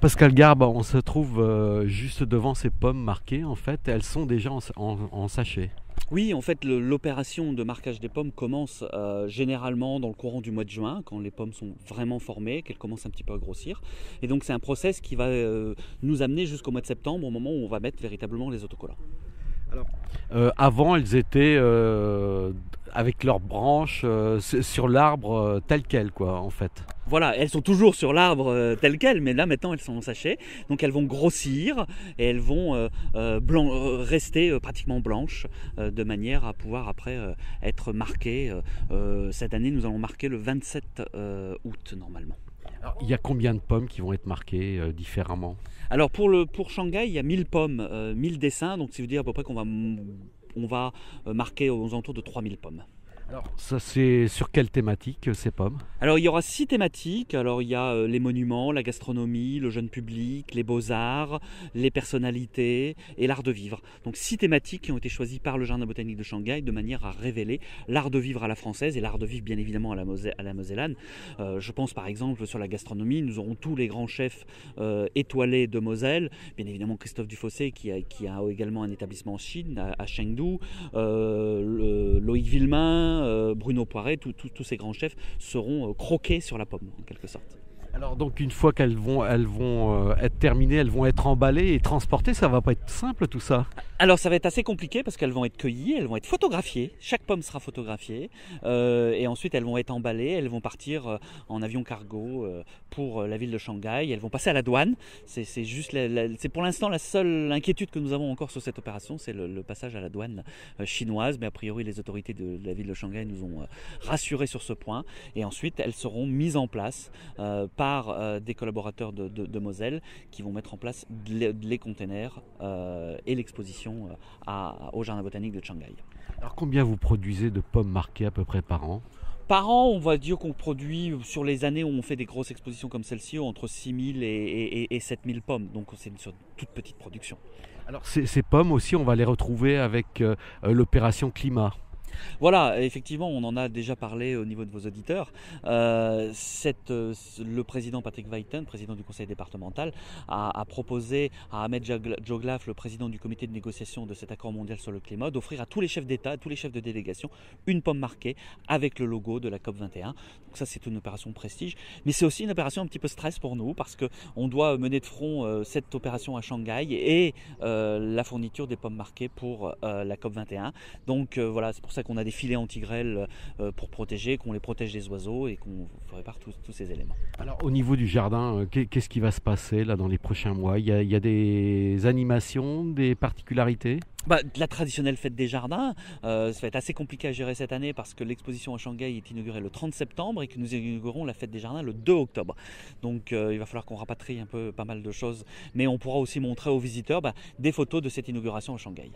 Pascal Garbe, on se trouve juste devant ces pommes marquées, en fait, elles sont déjà en sachet. Oui, en fait, l'opération de marquage des pommes commence généralement dans le courant du mois de juin, quand les pommes sont vraiment formées, qu'elles commencent un petit peu à grossir. Et donc, c'est un process qui va nous amener jusqu'au mois de septembre, au moment où on va mettre véritablement les autocollants. Alors, avant, elles étaient avec leurs branches sur l'arbre tel quel, quoi, en fait. Voilà, elles sont toujours sur l'arbre tel quel, mais là maintenant elles sont en sachet, donc elles vont grossir et elles vont rester pratiquement blanches de manière à pouvoir après être marquées. Cette année nous allons marquer le 27 août normalement. Alors, il y a combien de pommes qui vont être marquées différemment? Alors pour Shanghai il y a 1000 pommes, 1000 dessins, donc ça veut dire à peu près qu'on va marquer aux alentours de 3000 pommes. Alors, ça c'est sur quelle thématique ces pommes? Alors, il y aura 6 thématiques. Alors, il y a les monuments, la gastronomie, le jeune public, les beaux-arts, les personnalités et l'art de vivre. Donc, 6 thématiques qui ont été choisies par le Jardin botanique de Shanghai de manière à révéler l'art de vivre à la française et l'art de vivre, bien évidemment, à la Mosellane. Je pense, par exemple, sur la gastronomie, nous aurons tous les grands chefs étoilés de Moselle. Bien évidemment, Christophe Dufossé qui a également un établissement en Chine, à Chengdu. Loïc Villemin, Bruno Poiret, tous ces grands chefs seront croqués sur la pomme en quelque sorte. Alors donc une fois qu'elles vont être terminées, elles vont être emballées et transportées, ça va pas être simple tout ça? Alors ça va être assez compliqué parce qu'elles vont être cueillies, elles vont être photographiées, chaque pomme sera photographiée et ensuite elles vont être emballées, elles vont partir en avion cargo pour la ville de Shanghai, elles vont passer à la douane, c'est pour l'instant la seule inquiétude que nous avons encore sur cette opération, c'est le passage à la douane chinoise, mais a priori les autorités de la ville de Shanghai nous ont rassurés sur ce point et ensuite elles seront mises en place par des collaborateurs de Moselle qui vont mettre en place les containers et l'exposition au Jardin botanique de Shanghai. Alors combien vous produisez de pommes marquées à peu près par an ? Par an, on va dire qu'on produit, sur les années où on fait des grosses expositions comme celle-ci, entre 6000 et 7000 pommes. Donc c'est une toute petite production. Alors ces pommes aussi, on va les retrouver avec l'opération climat. Voilà, effectivement, on en a déjà parlé au niveau de vos auditeurs. Le président Patrick Weyten, président du conseil départemental, a proposé à Ahmed Joglaf, le président du comité de négociation de cet accord mondial sur le climat, d'offrir à tous les chefs d'État, à tous les chefs de délégation, une pomme marquée avec le logo de la COP21. Donc ça, c'est une opération prestige. Mais c'est aussi une opération un petit peu stress pour nous parce qu'on doit mener de front cette opération à Shanghai et la fourniture des pommes marquées pour la COP21. Donc voilà, c'est pour ça qu'on a des filets anti-grêle pour protéger, qu'on les protège des oiseaux et qu'on répare tous ces éléments. Alors au niveau du jardin, qu'est-ce qui va se passer là dans les prochains mois? Il y a des animations, des particularités? La traditionnelle fête des jardins, ça va être assez compliqué à gérer cette année parce que l'exposition à Shanghai est inaugurée le 30 septembre et que nous inaugurons la fête des jardins le 2 octobre. Donc il va falloir qu'on rapatrie pas mal de choses, mais on pourra aussi montrer aux visiteurs des photos de cette inauguration à Shanghai.